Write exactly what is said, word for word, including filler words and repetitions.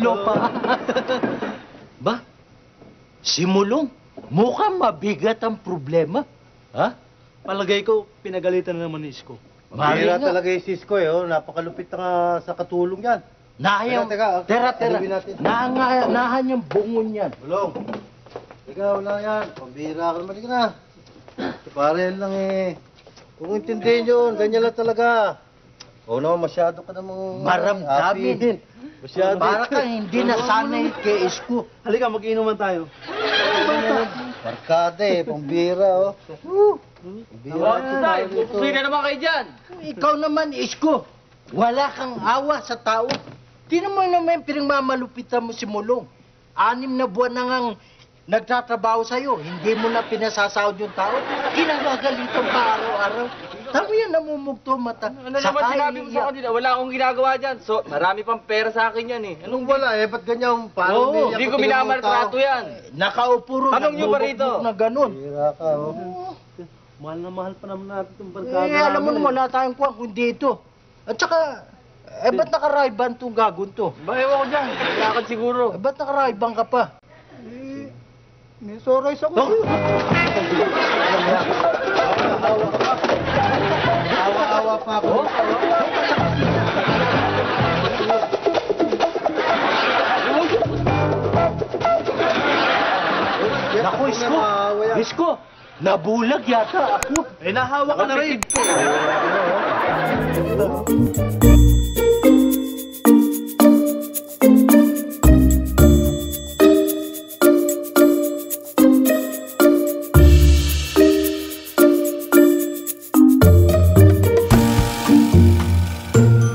lupa. Ba, simulong, mukhang mabigat ang problema. Ha? Palagay ko, pinagalitan na naman ni Isko. Mahirap talaga yung si Isko, eh. Napakalupit na sa katulong yan. Naayang, teka, tera, tera. Nahan yung bungon yan. Bulong, ikaw na yan. Pambira ka naman, ikaw na. Parel lang eh. Kung intindihin yun, ganyan lang talaga. Oo naman, masyado ka namang... Maramdamin. Masyado. Para kang hindi nasanay kay Isko. Halika, mag-inuman tayo. Markada eh, pambira oh. Pambira. Pupusin na naman kayo dyan. Ikaw naman, Isko. Wala kang awa sa tao. Tinan mo naman yung pinagmamalupitan mo si Mulong. Anim na buwan na ngang nagtatrabaho sa'yo. Hindi mo na pinasasahod yung tao. Kinagagalitan pa araw-araw. Tama yan, namumugto mata. Ano naman sinabi mo sa kanila? Wala akong ginagawa dyan. So, marami pang pera sa akin yan eh. Anong wala eh? Ba't ganyan? Oo, hindi ko minamaltrato yan. Nakaupuro, nagbubukbuk na ganun. Hira ka, oh. Mahal na mahal pa naman natin itong barkada. Eh, alam mo naman, wala tayong kuha kundi ito. At saka, eh, ba't nakaraiban itong gagon to? Ba, ewan ko dyan. Lakad siguro. Eh, ba't nakaraiban ka pa? Eh, may soray sa ko. Awa-awa pa ako. Naku, Isko! Isko! Nabulag yata ako! Eh, nahawa ka na rin!